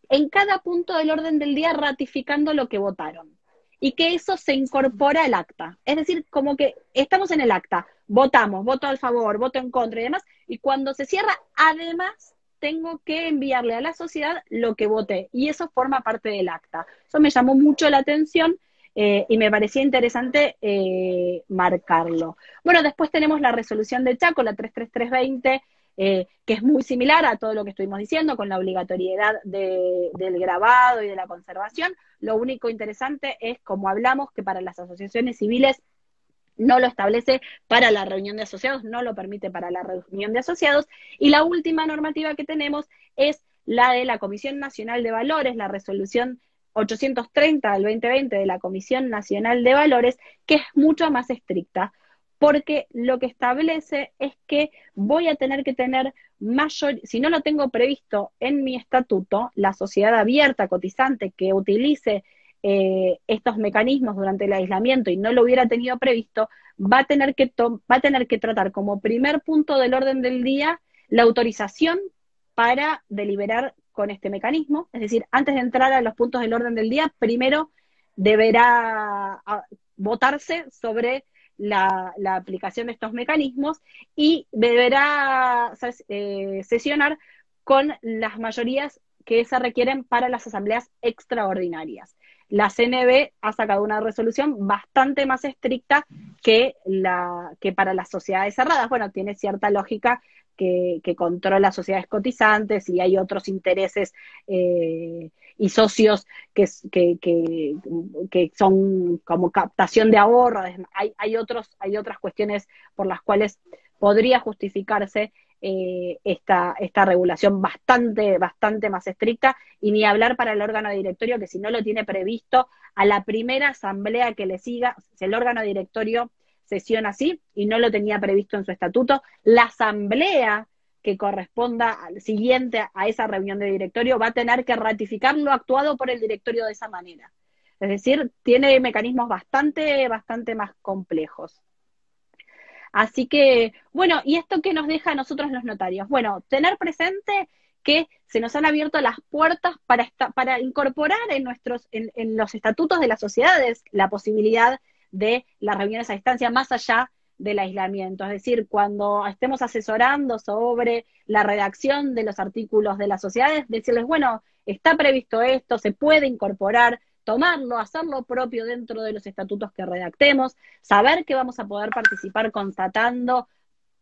en cada punto del orden del día ratificando lo que votaron. Y que eso se incorpora al acta. Es decir, como que estamos en el acta, votamos, voto al favor, voto en contra y demás, y cuando se cierra, además, tengo que enviarle a la sociedad lo que voté, y eso forma parte del acta. Eso me llamó mucho la atención eh, y me parecía interesante eh, marcarlo. Bueno, después tenemos la resolución de Chaco, la tres tres tres veinte, Eh, que es muy similar a todo lo que estuvimos diciendo, con la obligatoriedad de, del grabado y de la conservación. Lo único interesante es, como hablamos, que para las asociaciones civiles no lo establece para la reunión de asociados, no lo permite para la reunión de asociados. Y la última normativa que tenemos es la de la Comisión Nacional de Valores, la resolución ochocientos treinta del veinte veinte de la Comisión Nacional de Valores, que es mucho más estricta, porque lo que establece es que voy a tener que tener mayor, si no lo tengo previsto en mi estatuto, la sociedad abierta, cotizante, que utilice eh, estos mecanismos durante el aislamiento y no lo hubiera tenido previsto, va a tener que to va a tener que tratar como primer punto del orden del día la autorización para deliberar con este mecanismo, es decir, antes de entrar a los puntos del orden del día, primero deberá votarse sobre La, la aplicación de estos mecanismos y deberá eh, sesionar con las mayorías que se requieren para las asambleas extraordinarias. La C N B ha sacado una resolución bastante más estricta que, la, que para las sociedades cerradas. Bueno, tiene cierta lógica que, que controla sociedades cotizantes y hay otros intereses eh, y socios que, que, que, que son como captación de ahorro, hay, hay, otros, hay otras cuestiones por las cuales podría justificarse eh, esta, esta regulación bastante, bastante más estricta, y ni hablar para el órgano directorio, que si no lo tiene previsto, a la primera asamblea que le siga, si el órgano directorio sesiona así y no lo tenía previsto en su estatuto, la asamblea que corresponda al siguiente a esa reunión de directorio va a tener que ratificar lo actuado por el directorio de esa manera. Es decir, tiene mecanismos bastante, bastante más complejos. Así que, bueno, ¿y esto qué nos deja a nosotros los notarios? Bueno, tener presente que se nos han abierto las puertas para, esta, para incorporar en, nuestros, en, en los estatutos de las sociedades la posibilidad de las reuniones a distancia más allá del aislamiento, es decir, cuando estemos asesorando sobre la redacción de los artículos de las sociedades, decirles, bueno, está previsto esto, se puede incorporar, tomarlo, hacerlo propio dentro de los estatutos que redactemos, saber que vamos a poder participar constatando,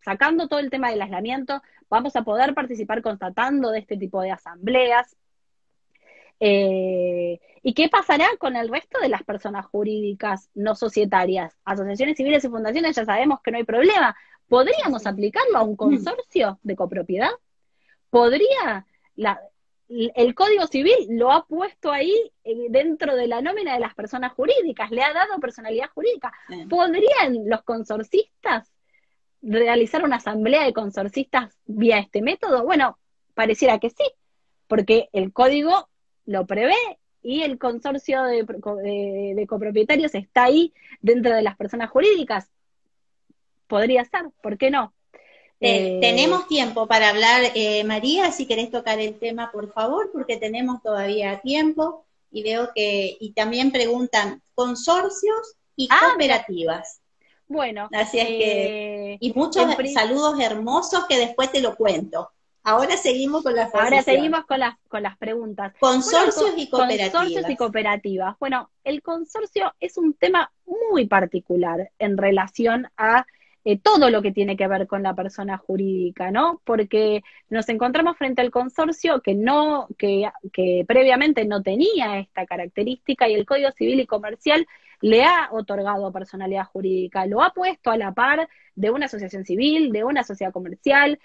sacando todo el tema del aislamiento, vamos a poder participar constatando de este tipo de asambleas. Eh, ¿Y qué pasará con el resto de las personas jurídicas no societarias? Asociaciones civiles y fundaciones ya sabemos que no hay problema. ¿Podríamos aplicarlo a un consorcio de copropiedad? ¿Podría? La, el Código Civil lo ha puesto ahí eh, dentro de la nómina de las personas jurídicas, le ha dado personalidad jurídica. ¿Podrían los consorcistas realizar una asamblea de consorcistas vía este método? Bueno, pareciera que sí, porque el Código lo prevé, y el consorcio de, de, de copropietarios está ahí dentro de las personas jurídicas. Podría ser, ¿por qué no? Eh, eh, tenemos tiempo para hablar, eh, María, si querés tocar el tema, por favor, porque tenemos todavía tiempo, y veo que, y también preguntan, consorcios y ah, cooperativas. Bueno. Así es que, eh, y muchos saludos hermosos que después te lo cuento. Ahora seguimos con las Ahora seguimos con las, con las preguntas. Consorcios bueno, con, y cooperativas. Consorcios y cooperativas. Bueno, el consorcio es un tema muy particular en relación a eh, todo lo que tiene que ver con la persona jurídica, ¿no? Porque nos encontramos frente al consorcio que no, que, que previamente no tenía esta característica, y el Código Civil y Comercial le ha otorgado personalidad jurídica, lo ha puesto a la par de una asociación civil, de una sociedad comercial,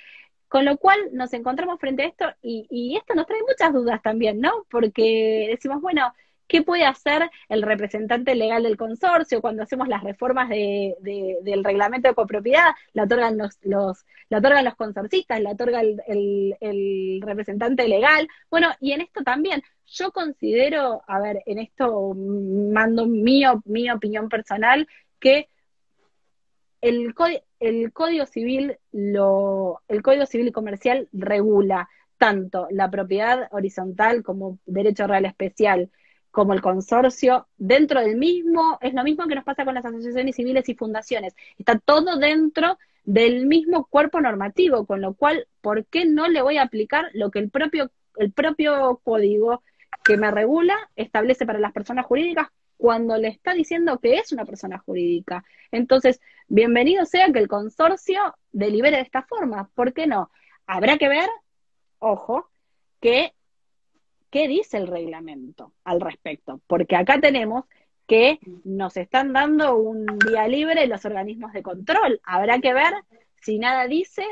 con lo cual nos encontramos frente a esto, y, y esto nos trae muchas dudas también, ¿no? Porque decimos, bueno, ¿qué puede hacer el representante legal del consorcio cuando hacemos las reformas de, de, del reglamento de copropiedad? La otorgan los, los, la otorgan los consorcistas, la otorga el, el, el representante legal. Bueno, y en esto también, yo considero, a ver, en esto mando mi, mi opinión personal, que el, el Código Civil lo, el Código Civil y Comercial regula tanto la propiedad horizontal como derecho real especial, como el consorcio, dentro del mismo, es lo mismo que nos pasa con las asociaciones civiles y fundaciones, está todo dentro del mismo cuerpo normativo, con lo cual, ¿por qué no le voy a aplicar lo que el propio, el propio código que me regula establece para las personas jurídicas cuando le está diciendo que es una persona jurídica? Entonces, bienvenido sea que el consorcio delibere de esta forma, ¿por qué no? Habrá que ver, ojo, que ¿qué dice el reglamento al respecto? Porque acá tenemos que nos están dando un día libre los organismos de control. Habrá que ver si nada dice,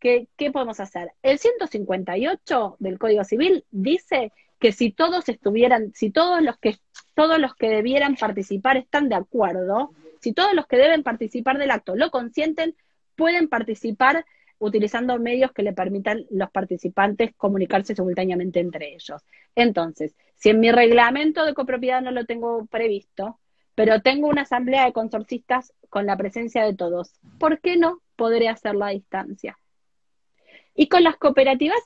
que, ¿qué podemos hacer? El ciento cincuenta y ocho del Código Civil dice que si todos estuvieran, si todos los que, todos los que debieran participar están de acuerdo, si todos los que deben participar del acto lo consienten, pueden participar utilizando medios que le permitan los participantes comunicarse simultáneamente entre ellos. Entonces, si en mi reglamento de copropiedad no lo tengo previsto, pero tengo una asamblea de consorcistas con la presencia de todos, ¿por qué no podré hacerlo a distancia? Y con las cooperativas,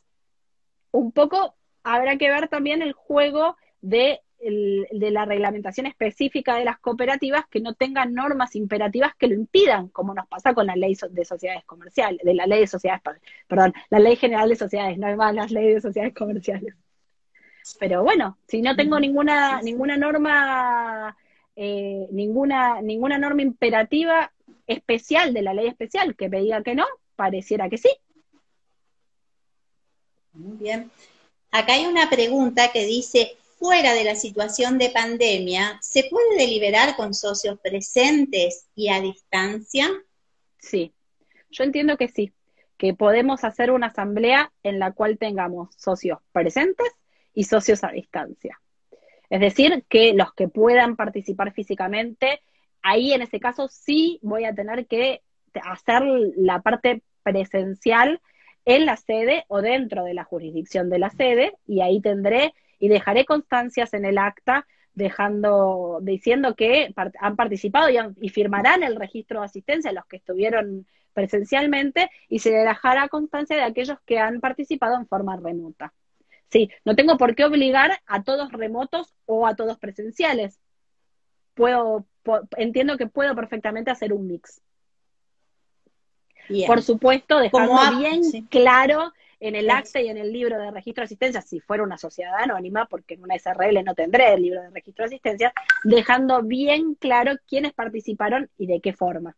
un poco habrá que ver también el juego de, el, de la reglamentación específica de las cooperativas, que no tengan normas imperativas que lo impidan, como nos pasa con la ley de sociedades comerciales, de la ley de sociedades, perdón, la ley general de sociedades, no hay más las leyes de sociedades comerciales. Pero bueno, si no tengo ninguna, sí, sí. ninguna norma, eh, ninguna, ninguna norma imperativa especial de la ley especial que me diga que no, pareciera que sí. Muy bien. Acá hay una pregunta que dice: fuera de la situación de pandemia, ¿se puede deliberar con socios presentes y a distancia? Sí, yo entiendo que sí, que podemos hacer una asamblea en la cual tengamos socios presentes y socios a distancia. Es decir, que los que puedan participar físicamente, ahí en ese caso sí voy a tener que hacer la parte presencial en la sede o dentro de la jurisdicción de la sede, y ahí tendré... y dejaré constancias en el acta dejando diciendo que part han participado y, han, y firmarán el registro de asistencia los que estuvieron presencialmente, y se dejará constancia de aquellos que han participado en forma remota. Sí, no tengo por qué obligar a todos remotos o a todos presenciales. Puedo, po entiendo que puedo perfectamente hacer un mix. Bien. Por supuesto, dejando bien sí. claro... en el acta y en el libro de registro de asistencia, si fuera una sociedad anónima, porque en una S R L no tendré el libro de registro de asistencia, dejando bien claro quiénes participaron y de qué forma.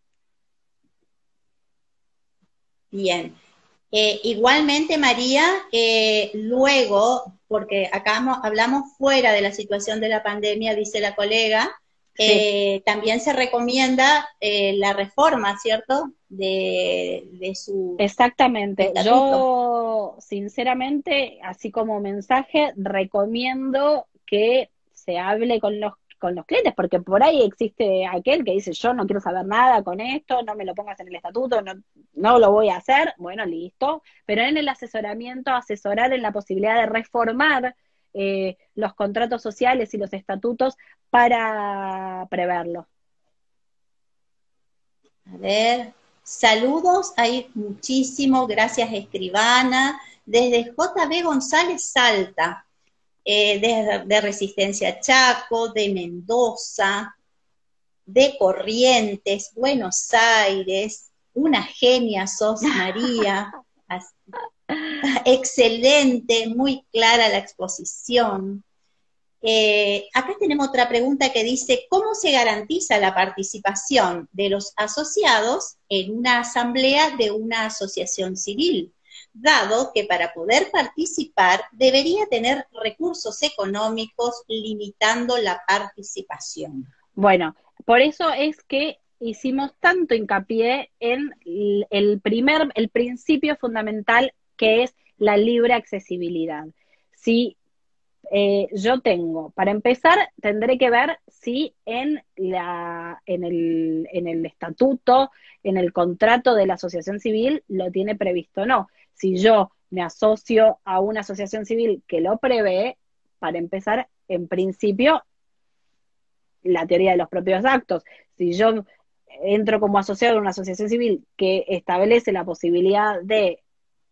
Bien. Eh, igualmente, María, eh, luego, porque acá hablamos fuera de la situación de la pandemia, dice la colega, eh, sí. también se recomienda eh, la reforma, ¿cierto?, de, de su... Exactamente. Estatuto. Yo, sinceramente, así como mensaje, recomiendo que se hable con los, con los clientes, porque por ahí existe aquel que dice, yo no quiero saber nada con esto, no me lo pongas en el estatuto, no, no lo voy a hacer, bueno, listo. Pero en el asesoramiento, asesorar en la posibilidad de reformar Eh, los contratos sociales y los estatutos para preverlo. A ver, saludos, hay muchísimo, gracias escribana, desde J B González Salta, eh, de, de Resistencia Chaco, de Mendoza, de Corrientes, Buenos Aires, una genia sos María, así. Excelente, muy clara la exposición. Eh, acá tenemos otra pregunta que dice, ¿cómo se garantiza la participación de los asociados en una asamblea de una asociación civil? Dado que para poder participar debería tener recursos económicos limitando la participación. Bueno, por eso es que hicimos tanto hincapié en el primer, el principio fundamental que es la libre accesibilidad. Si Eh, yo tengo, para empezar, tendré que ver si en, la, en, el, en el estatuto, en el contrato de la asociación civil, lo tiene previsto o no. Si yo me asocio a una asociación civil que lo prevé, para empezar, en principio, la teoría de los propios actos. Si yo entro como asociado a una asociación civil que establece la posibilidad de...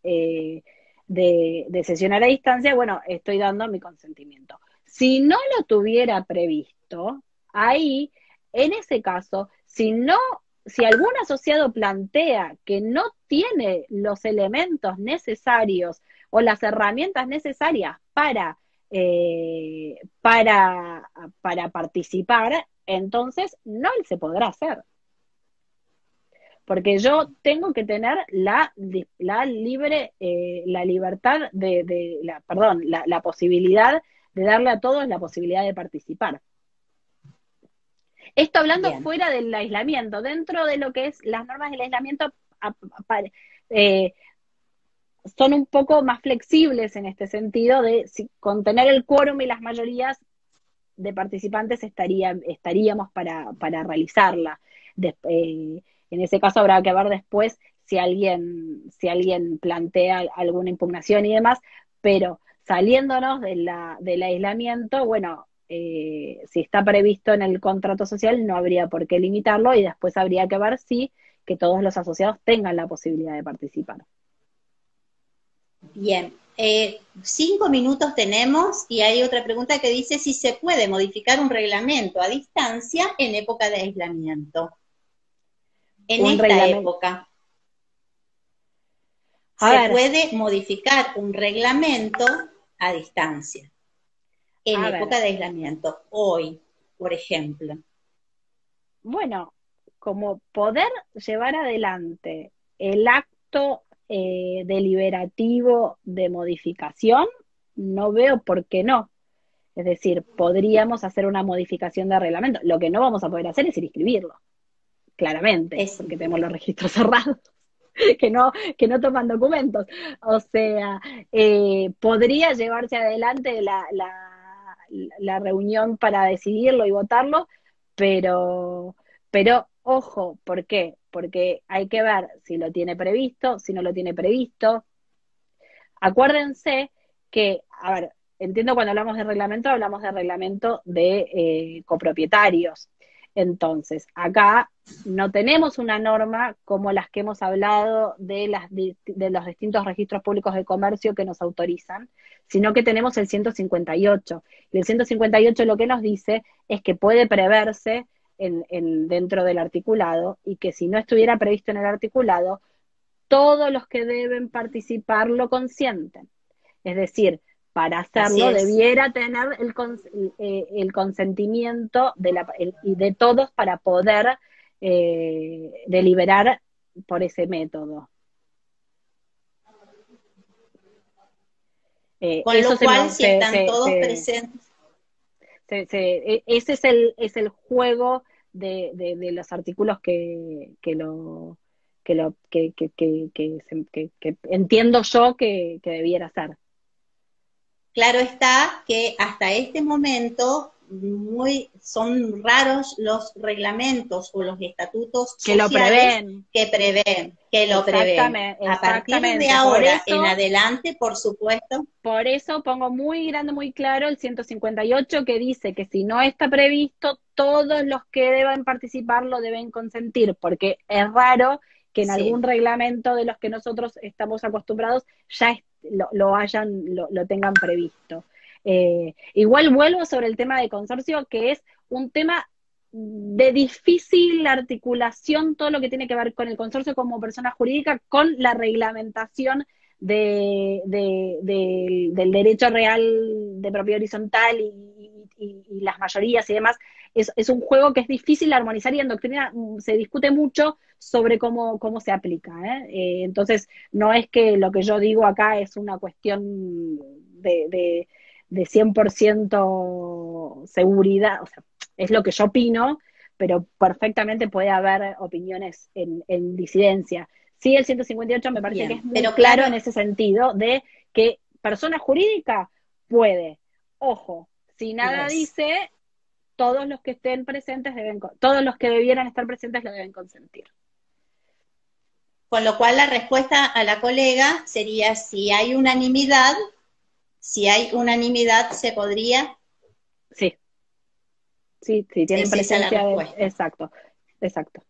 Eh, De, de sesionar a distancia, bueno, estoy dando mi consentimiento. Si no lo tuviera previsto, ahí, en ese caso, si no, si algún asociado plantea que no tiene los elementos necesarios o las herramientas necesarias para, eh, para, para participar, entonces no se podrá hacer. Porque yo tengo que tener la, la libre, eh, la libertad de, de la, perdón, la, la posibilidad de darle a todos la posibilidad de participar. Esto hablando Bien. fuera del aislamiento, dentro de lo que es las normas del aislamiento eh, son un poco más flexibles en este sentido de si con tener el quórum y las mayorías de participantes estaría, estaríamos para, para realizarla. De, eh, En ese caso habrá que ver después si alguien, si alguien plantea alguna impugnación y demás, pero saliéndonos de la, del aislamiento, bueno, eh, si está previsto en el contrato social no habría por qué limitarlo y después habría que ver si que todos los asociados tengan la posibilidad de participar. Bien, eh, cinco minutos tenemos y hay otra pregunta que dice si se puede modificar un reglamento a distancia en época de aislamiento. En esta reglamento. época, a se ver. puede modificar un reglamento a distancia, en a época ver. de aislamiento, hoy, por ejemplo. Bueno, como poder llevar adelante el acto eh, deliberativo de modificación, no veo por qué no. Es decir, podríamos hacer una modificación de reglamento, lo que no vamos a poder hacer es inscribirlo. Claramente, es porque tenemos los registros cerrados, que no, que no toman documentos. O sea, eh, podría llevarse adelante la, la, la reunión para decidirlo y votarlo, pero, pero ojo, ¿por qué? Porque hay que ver si lo tiene previsto, si no lo tiene previsto. Acuérdense que, a ver, entiendo cuando hablamos de reglamento, hablamos de reglamento de eh, copropietarios. Entonces, acá no tenemos una norma como las que hemos hablado de, las, de los distintos registros públicos de comercio que nos autorizan, sino que tenemos el ciento cincuenta y ocho. Y el ciento cincuenta y ocho lo que nos dice es que puede preverse en, en, dentro del articulado y que si no estuviera previsto en el articulado, todos los que deben participar lo consienten. Es decir, para hacerlo debiera tener el, cons eh, el consentimiento de, la, el, de todos para poder eh, deliberar por ese método. Eh, Con lo cual, si están todos presentes. Ese es el, es el juego de, de, de los artículos que, que lo, que, lo que, que, que, que, que, que entiendo yo que, que debiera ser. Claro está que hasta este momento muy, son raros los reglamentos o los estatutos que lo prevén, que prevén, que lo exactamente, prevén. A partir de ahora eso, en adelante, por supuesto. Por eso pongo muy grande, muy claro el ciento cincuenta y ocho que dice que si no está previsto, todos los que deban participar lo deben consentir, porque es raro que en sí. algún reglamento de los que nosotros estamos acostumbrados ya esté. Lo, lo hayan, lo, lo tengan previsto. Eh, igual vuelvo sobre el tema de consorcio, que es un tema de difícil articulación, todo lo que tiene que ver con el consorcio como persona jurídica, con la reglamentación de, de, de, del derecho real de propiedad horizontal y, y y, y las mayorías y demás, es, es un juego que es difícil armonizar y en doctrina se discute mucho sobre cómo, cómo se aplica, ¿eh? Eh, entonces no es que lo que yo digo acá es una cuestión de, de, de cien por ciento seguridad, o sea, es lo que yo opino, pero perfectamente puede haber opiniones en, en disidencia. Sí, el ciento cincuenta y ocho me parece Bien, que es muy pero claro, claro en ese sentido de que persona jurídica puede. Ojo, si nada yes. dice, todos los que estén presentes deben, todos los que debieran estar presentes lo deben consentir. Con lo cual la respuesta a la colega sería si hay unanimidad, si hay unanimidad se podría. Sí. Sí, sí, tienen presencia de, exacto, exacto.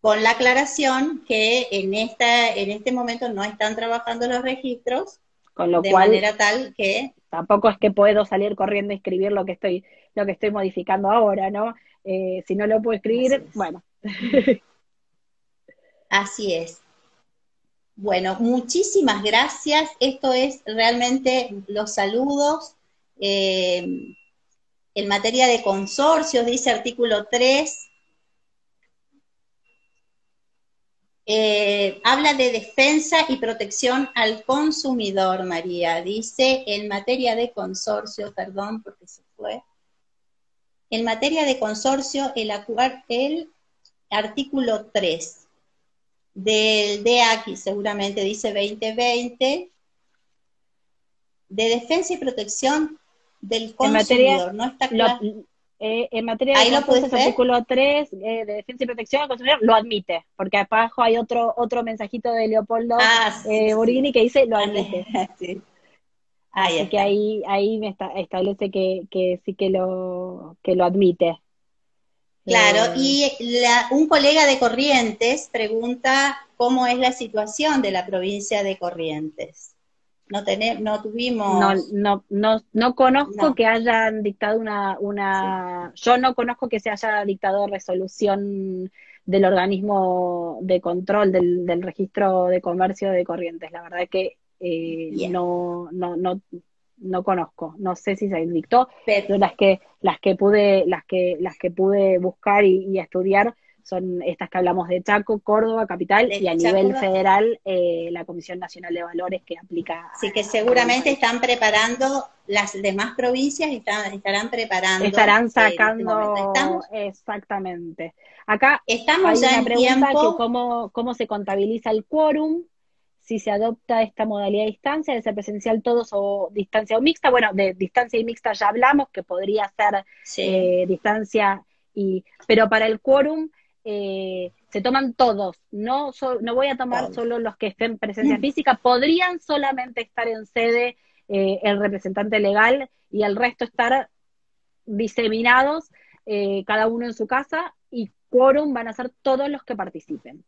Con la aclaración que en esta, en este momento no están trabajando los registros, con lo de cual, manera tal que tampoco es que puedo salir corriendo a escribir lo que estoy, lo que estoy modificando ahora, ¿no? Eh, si no lo puedo escribir, así bueno. Así es. Bueno, muchísimas gracias. Esto es realmente los saludos. Eh, En materia de consorcios, dice artículo tres, eh, habla de defensa y protección al consumidor, María, dice, en materia de consorcio, perdón, porque se fue, en materia de consorcio, el, el artículo tres del D A C I, seguramente dice veinte veinte, de defensa y protección del consumidor, materia, no está claro. Lo, eh, en materia de el artículo tres eh, de defensa y protección al consumidor lo admite, porque abajo hay otro otro mensajito de Leopoldo ah, sí, eh, Borini sí. que dice lo admite. Sí. Ahí Así está. que ahí ahí me está, establece que, que sí que lo que lo admite. Claro, eh, y la, un colega de Corrientes pregunta cómo es la situación de la provincia de Corrientes. No, tener, no tuvimos... No, no, no, no conozco no. que hayan dictado una... una sí. Yo no conozco que se haya dictado resolución del organismo de control del, del registro de comercio de Corrientes. La verdad es que eh, yeah. no, no, no, no conozco. No sé si se dictó, pero, pero las que las que pude, las que, las que pude buscar y, y estudiar son estas que hablamos de Chaco, Córdoba, Capital, y a nivel federal eh, la Comisión Nacional de Valores que aplica... Así que seguramente están preparando, las demás provincias están, estarán preparando... Estarán sacando... Este exactamente. Acá estamos hay ya una en pregunta tiempo. que cómo, cómo se contabiliza el quórum, si se adopta esta modalidad de distancia, de ser presencial todos o distancia o mixta. Bueno, de distancia y mixta ya hablamos, que podría ser sí. eh, distancia y... Pero para el quórum... Eh, se toman todos, no, so, no voy a tomar claro. solo los que estén en presencia mm. física, podrían solamente estar en sede eh, el representante legal y el resto estar diseminados, eh, cada uno en su casa, y quórum van a ser todos los que participen.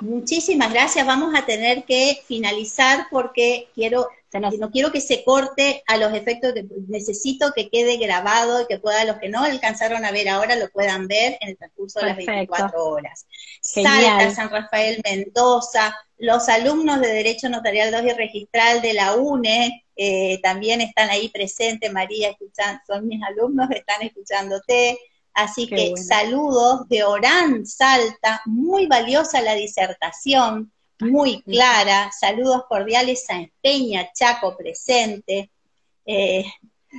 Muchísimas gracias, vamos a tener que finalizar porque quiero se nos... no quiero que se corte a los efectos, que necesito que quede grabado y que pueda los que no alcanzaron a ver ahora lo puedan ver en el transcurso de Perfecto. las veinticuatro horas. Genial. Salta, San Rafael, Mendoza, los alumnos de Derecho Notarial dos y Registral de la UNE eh, también están ahí presentes, María, escuchan, son mis alumnos, están escuchándote. Así Qué que bueno. saludos de Orán, Salta, muy valiosa la disertación, muy clara, saludos cordiales a Peña, Chaco presente, eh,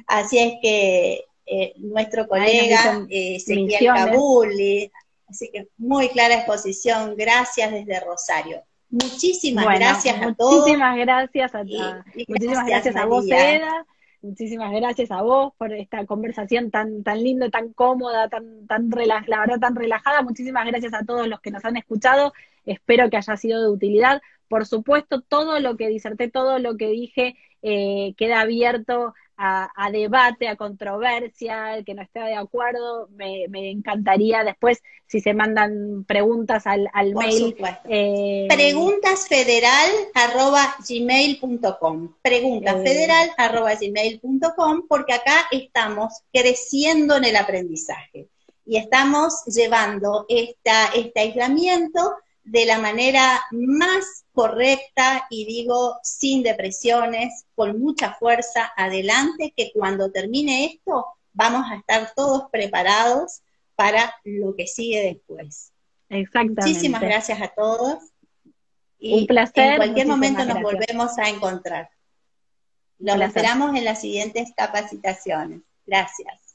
así es que eh, nuestro colega eh, Ezequiel Cabuli, así que muy clara exposición, gracias desde Rosario. Muchísimas bueno, gracias a todos. Muchísimas gracias a ti, muchísimas gracias a vos, Eda. Muchísimas gracias a vos por esta conversación tan tan linda, tan cómoda, tan tan relaj la verdad tan relajada. Muchísimas gracias a todos los que nos han escuchado. Espero que haya sido de utilidad. Por supuesto, todo lo que diserté, todo lo que dije eh, queda abierto a, a debate, a controversia. El que no esté de acuerdo, me, me encantaría después si se mandan preguntas al, al por mail. Eh, preguntasfederal arroba gmail punto com preguntasfederal arroba gmail punto com porque acá estamos creciendo en el aprendizaje y estamos llevando esta, este aislamiento de la manera más correcta, y digo sin depresiones, con mucha fuerza adelante, que cuando termine esto vamos a estar todos preparados para lo que sigue después. Exactamente. Muchísimas gracias a todos. Y un placer. En cualquier momento nos gracias. volvemos a encontrar. Los esperamos en las siguientes capacitaciones. Gracias.